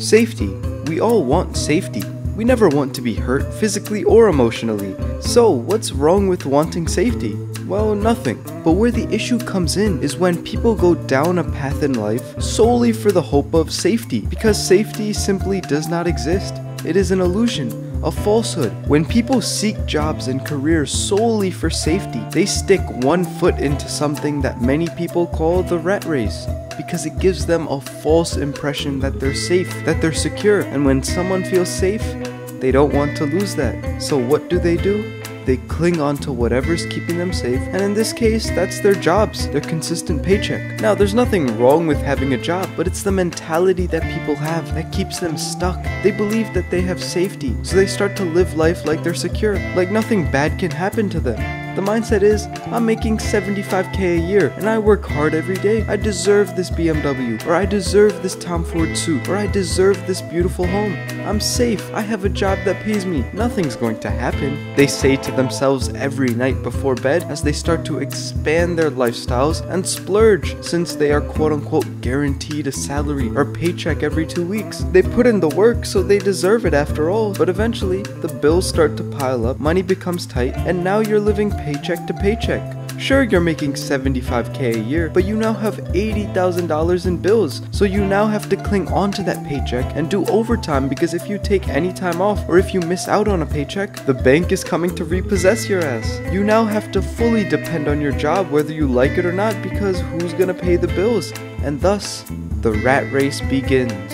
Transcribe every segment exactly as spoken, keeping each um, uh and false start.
Safety. We all want safety. We never want to be hurt physically or emotionally. So what's wrong with wanting safety? Well, nothing. But where the issue comes in is when people go down a path in life solely for the hope of safety, because safety simply does not exist. It is an illusion, a falsehood. When people seek jobs and careers solely for safety, they stick one foot into something that many people call the rat race, because it gives them a false impression that they're safe, that they're secure. And when someone feels safe, they don't want to lose that. So what do they do? They cling on to whatever's keeping them safe, and in this case, that's their jobs, their consistent paycheck. Now, there's nothing wrong with having a job, but it's the mentality that people have that keeps them stuck. They believe that they have safety, so they start to live life like they're secure, like nothing bad can happen to them. The mindset is, I'm making seventy-five K a year, and I work hard every day. I deserve this B M W, or I deserve this Tom Ford suit, or I deserve this beautiful home. I'm safe. I have a job that pays me. Nothing's going to happen, they say to themselves every night before bed as they start to expand their lifestyles and splurge, since they are quote-unquote guaranteed a salary or paycheck every two weeks. They put in the work, so they deserve it after all. But eventually, the bills start to pile up, money becomes tight, and now you're living paycheck to paycheck. Sure, you're making seventy-five K a year, but you now have eighty thousand dollars in bills, so you now have to cling onto that paycheck and do overtime, because if you take any time off or if you miss out on a paycheck, the bank is coming to repossess your ass. You now have to fully depend on your job whether you like it or not, because who's gonna pay the bills? And thus, the rat race begins.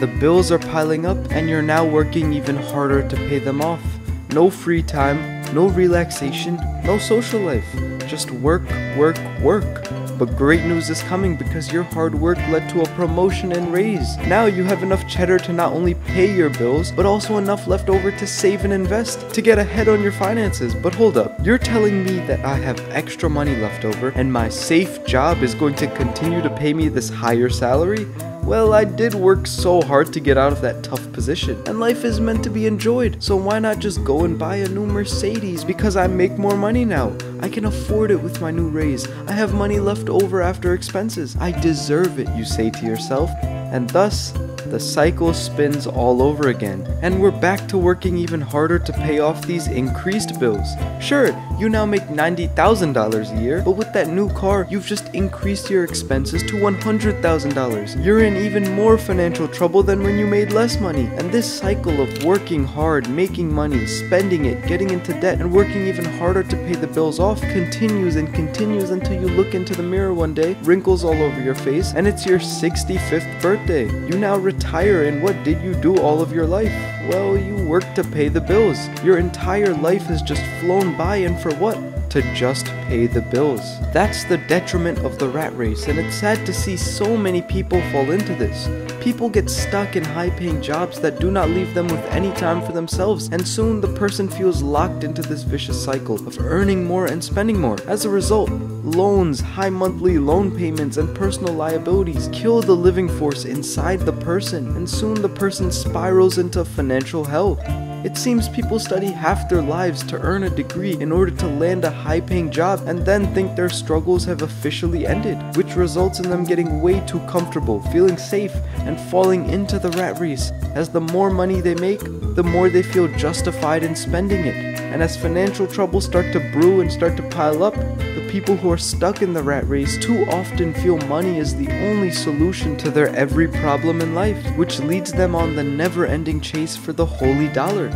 The bills are piling up, and you're now working even harder to pay them off. No free time, no relaxation, no social life, just work, work, work. But great news is coming, because your hard work led to a promotion and raise. Now you have enough cheddar to not only pay your bills, but also enough left over to save and invest, to get ahead on your finances. But hold up, you're telling me that I have extra money left over and my safe job is going to continue to pay me this higher salary? Well, I did work so hard to get out of that tough position, and life is meant to be enjoyed, so why not just go and buy a new Mercedes, because I make more money now. I can afford it with my new raise. I have money left over after expenses. I deserve it, you say to yourself, and thus, the cycle spins all over again, and we're back to working even harder to pay off these increased bills. Sure, you now make ninety thousand dollars a year, but with that new car, you've just increased your expenses to one hundred thousand dollars. You're in even more financial trouble than when you made less money, and this cycle of working hard, making money, spending it, getting into debt, and working even harder to pay the bills off continues and continues until you look into the mirror one day, wrinkles all over your face, and it's your sixty-fifth birthday. You now retire. Retire, and what did you do all of your life? Well, you worked to pay the bills. Your entire life has just flown by, and for what? To just pay the bills. That's the detriment of the rat race, and it's sad to see so many people fall into this. People get stuck in high-paying jobs that do not leave them with any time for themselves, and soon the person feels locked into this vicious cycle of earning more and spending more. As a result, loans, high monthly loan payments, and personal liabilities kill the living force inside the person, and soon the person spirals into financial hell. It seems people study half their lives to earn a degree in order to land a high-paying job, and then think their struggles have officially ended, which results in them getting way too comfortable, feeling safe, and falling into the rat race, as the more money they make, the more they feel justified in spending it. And as financial troubles start to brew and start to pile up, the people who are stuck in the rat race too often feel money is the only solution to their every problem in life, which leads them on the never-ending chase for the holy dollar.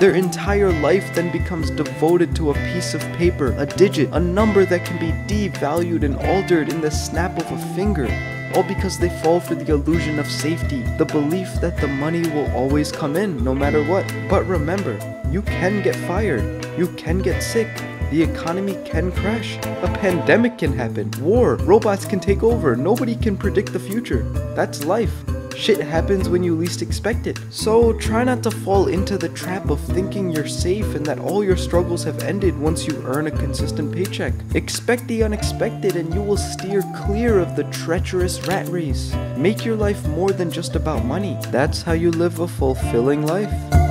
Their entire life then becomes devoted to a piece of paper, a digit, a number that can be devalued and altered in the snap of a finger, all because they fall for the illusion of safety, the belief that the money will always come in, no matter what. But remember, you can get fired, you can get sick, the economy can crash, a pandemic can happen, war, robots can take over, nobody can predict the future. That's life. Shit happens when you least expect it. So try not to fall into the trap of thinking you're safe and that all your struggles have ended once you earn a consistent paycheck. Expect the unexpected, and you will steer clear of the treacherous rat race. Make your life more than just about money. That's how you live a fulfilling life.